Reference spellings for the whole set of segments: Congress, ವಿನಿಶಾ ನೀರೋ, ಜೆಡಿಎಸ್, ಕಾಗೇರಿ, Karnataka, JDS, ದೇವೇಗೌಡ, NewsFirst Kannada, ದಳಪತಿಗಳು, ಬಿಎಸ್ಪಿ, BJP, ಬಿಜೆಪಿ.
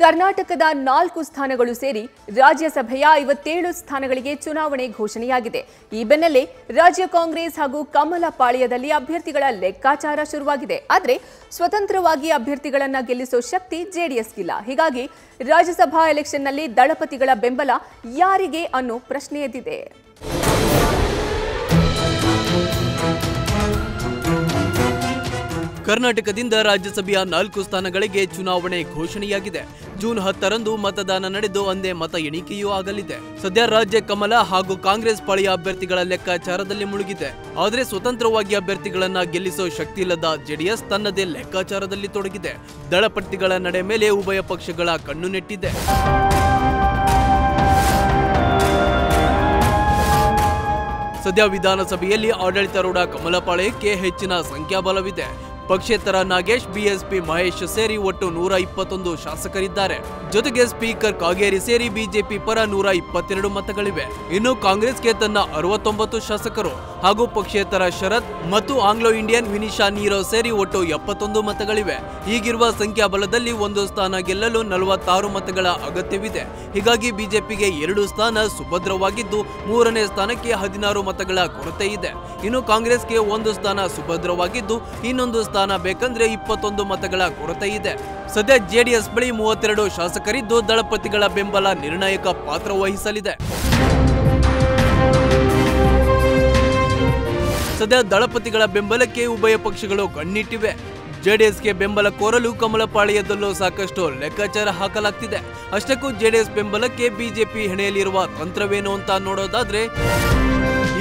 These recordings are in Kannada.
ಕರ್ನಾಟಕದ 4 ಸ್ಥಾನಗಳು ಸೇರಿ ರಾಜ್ಯಸಭೆಯ 57 ಸ್ಥಾನಗಳಿಗೆ ಚುನಾವಣೆ ಘೋಷಣೆಯಾಗಿದೆ। ಈ ಬೆನ್ನಲ್ಲೇ ರಾಜ್ಯ ಕಾಂಗ್ರೆಸ್ ಹಾಗೂ ಕಮಲ ಪಾಳ್ಯದಲ್ಲಿ ಅಭ್ಯರ್ಥಿಗಳ ಲೆಕ್ಕಾಚಾರ ಶುರುವಾಗಿದೆ। ಆದರೆ ಸ್ವತಂತ್ರವಾಗಿ ಅಭ್ಯರ್ಥಿಗಳನ್ನು ಗೆಲ್ಲಿಸೋ ಶಕ್ತಿ ಜೆಡಿಎಸ್ಗಿಲ್ಲ। ಹೀಗಾಗಿ ರಾಜ್ಯಸಭಾ ಎಲೆಕ್ಷನ್ ನಲ್ಲಿ ದಳಪತಿಗಳ ಬೆಂಬಲ ಯಾರಿಗೆ ಅನ್ನೋ ಪ್ರಶ್ನೆ ಎದ್ದಿದೆ। ಕರ್ನಾಟಕದಿಂದ ರಾಜ್ಯಸಭೆಯ 4 ಸ್ಥಾನಗಳಿಗೆ ಚುನಾವಣೆ ಘೋಷಣೆಯಾಗಿದೆ। ಜೂನ್ 10ರಂದು ಮತದಾನ ನಡೆದು ಅಂದೇ ಮತ ಎಣಿಕೆಯೂ ಆಗಲಿದೆ। ಸದ್ಯ ರಾಜ್ಯ ಕಮಲ ಹಾಗೂ ಕಾಂಗ್ರೆಸ್ ಪಾಳಿಯ ಅಭ್ಯರ್ಥಿಗಳ ಲೆಕ್ಕಾಚಾರದಲ್ಲಿ ಮುಳುಗಿದೆ। ಆದರೆ ಸ್ವತಂತ್ರವಾಗಿ ಅಭ್ಯರ್ಥಿಗಳನ್ನ ಗೆಲ್ಲಿಸೋ ಶಕ್ತಿ ಇಲ್ಲದ ಜೆಡಿಎಸ್ ತನ್ನದೇ ಲೆಕ್ಕಾಚಾರದಲ್ಲಿ ತೊಡಗಿದೆ। ದಳಪತಿಗಳ ನಡೆ ಮೇಲೆ ಉಭಯ ಪಕ್ಷಗಳ ಕಣ್ಣು ನೆಟ್ಟಿದೆ। ಸದ್ಯ ವಿಧಾನಸಭೆಯಲ್ಲಿ ಆಡಳಿತಾರೂಢ ಕಮಲ ಪಾಳ್ಯಕ್ಕೆ ಹೆಚ್ಚಿನ ಸಂಖ್ಯಾಬಲವಿದೆ। ಪಕ್ಷೇತರ ನಾಗೇಶ್, ಬಿಎಸ್ಪಿ ಮಹೇಶ್ ಸೇರಿ ಒಟ್ಟು 121 ಶಾಸಕರಿದ್ದಾರೆ। ಜೊತೆಗೆ ಸ್ಪೀಕರ್ ಕಾಗೇರಿ ಸೇರಿ ಬಿಜೆಪಿ ಪರ 122 ಮತಗಳಿವೆ। ಇನ್ನು ಕಾಂಗ್ರೆಸ್ಗೆ ತನ್ನ 69 ಶಾಸಕರು ಹಾಗೂ ಪಕ್ಷೇತರ ಶರತ್ ಮತ್ತು ಆಂಗ್ಲೋ ಇಂಡಿಯನ್ ವಿನಿಶಾ ನೀರೋ ಸೇರಿ ಒಟ್ಟು 71 ಮತಗಳಿವೆ। ಈಗಿರುವ ಸಂಖ್ಯಾಬಲದಲ್ಲಿ ಒಂದು ಸ್ಥಾನ ಗೆಲ್ಲಲು 46 ಮತಗಳ ಅಗತ್ಯವಿದೆ। ಹೀಗಾಗಿ ಬಿಜೆಪಿಗೆ 2 ಸ್ಥಾನ ಸುಭದ್ರವಾಗಿದ್ದು, 3ನೇ ಸ್ಥಾನಕ್ಕೆ 16 ಮತಗಳ ಕೊರತೆ ಇದೆ। ಇನ್ನು ಕಾಂಗ್ರೆಸ್ಗೆ 1 ಸ್ಥಾನ ಸುಭದ್ರವಾಗಿದ್ದು, ಇನ್ನೊಂದು ಸ್ಥಾನ ಬೇಕಂದ್ರೆ 21 ಮತಗಳ ಕೊರತೆ ಇದೆ। ಸದ್ಯ ಜೆಡಿಎಸ್ ಬಳಿ 32 ಶಾಸಕರಿದ್ದು, ದಳಪತಿಗಳ ಬೆಂಬಲ ನಿರ್ಣಾಯಕ ಪಾತ್ರ ವಹಿಸಲಿದೆ। ಸದ್ಯ ದಳಪತಿಗಳ ಬೆಂಬಲಕ್ಕೆ ಉಭಯ ಪಕ್ಷಗಳು ಕಣ್ಣಿಟ್ಟಿವೆ। ಜೆಡಿಎಸ್ಗೆ ಬೆಂಬಲ ಕೋರಲು ಕಮಲ ಪಾಳ್ಯದಲ್ಲೂ ಸಾಕಷ್ಟು ಲೆಕ್ಕಾಚಾರ ಹಾಕಲಾಗ್ತಿದೆ। ಅಷ್ಟಕ್ಕೂ ಜೆಡಿಎಸ್ ಬೆಂಬಲಕ್ಕೆ ಬಿಜೆಪಿ ಹೆಣೆಯಲಿರುವ ತಂತ್ರವೇನು ಅಂತ ನೋಡೋದಾದ್ರೆ,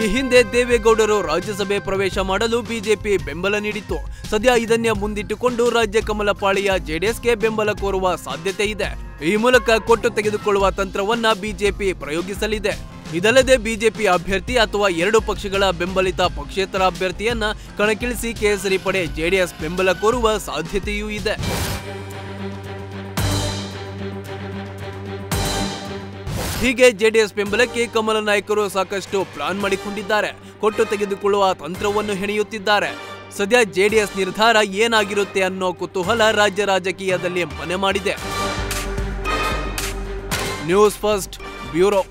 ಈ ಹಿಂದೆ ದೇವೇಗೌಡರು ರಾಜ್ಯಸಭೆ ಪ್ರವೇಶ ಮಾಡಲು ಬಿಜೆಪಿ ಬೆಂಬಲ ನೀಡಿತ್ತು। ಸದ್ಯ ಇದನ್ನೇ ಮುಂದಿಟ್ಟುಕೊಂಡು ರಾಜ್ಯ ಕಮಲ ಪಾಳಿಯ ಜೆಡಿಎಸ್ಗೆ ಬೆಂಬಲ ಕೋರುವ ಸಾಧ್ಯತೆ ಇದೆ। ಈ ಮೂಲಕ ಕೊಟ್ಟು ತೆಗೆದುಕೊಳ್ಳುವ ತಂತ್ರವನ್ನ ಬಿಜೆಪಿ ಪ್ರಯೋಗಿಸಲಿದೆ। ಇದಲ್ಲದೆ ಬಿಜೆಪಿ ಅಭ್ಯರ್ಥಿ ಅಥವಾ 2 ಪಕ್ಷಗಳ ಬೆಂಬಲಿತ ಪಕ್ಷೇತರ ಅಭ್ಯರ್ಥಿಯನ್ನ ಕಣಕ್ಕಿಳಿಸಿ ಕೇಸರಿ ಪಡೆ ಜೆಡಿಎಸ್ ಬೆಂಬಲ ಕೋರುವ ಸಾಧ್ಯತೆಯೂ ಇದೆ। ಹೀಗೆ ಜೆಡಿಎಸ್ ಬೆಂಬಲಕ್ಕೆ ಕಮಲ ನಾಯಕರು ಸಾಕಷ್ಟು ಪ್ಲಾನ್ ಮಾಡಿಕೊಂಡಿದ್ದಾರೆ, ಕೊಟ್ಟು ತೆಗೆದುಕೊಳ್ಳುವ ತಂತ್ರವನ್ನು ಹೆಣೆಯುತ್ತಿದ್ದಾರೆ। ಸದ್ಯ ಜೆಡಿಎಸ್ ನಿರ್ಧಾರ ಏನಾಗಿರುತ್ತೆ ಅನ್ನೋ ಕುತೂಹಲ ರಾಜ್ಯ ರಾಜಕೀಯದಲ್ಲಿ ಮನೆ ಮಾಡಿದೆ। News first bureau.